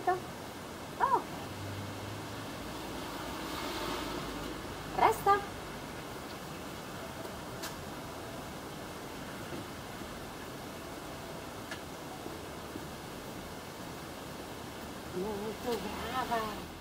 capito? Oh. Resta. Molto brava.